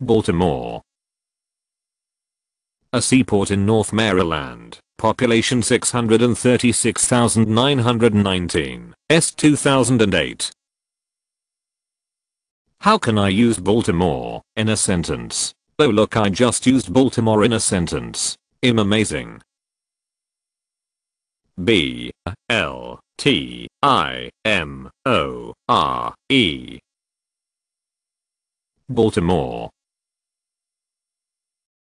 Baltimore. A seaport in North Maryland, population 636,919, S. 2008. How can I use Baltimore in a sentence? Oh look, I just used Baltimore in a sentence. I'm amazing. B-L-T-I-M-O-R-E Baltimore.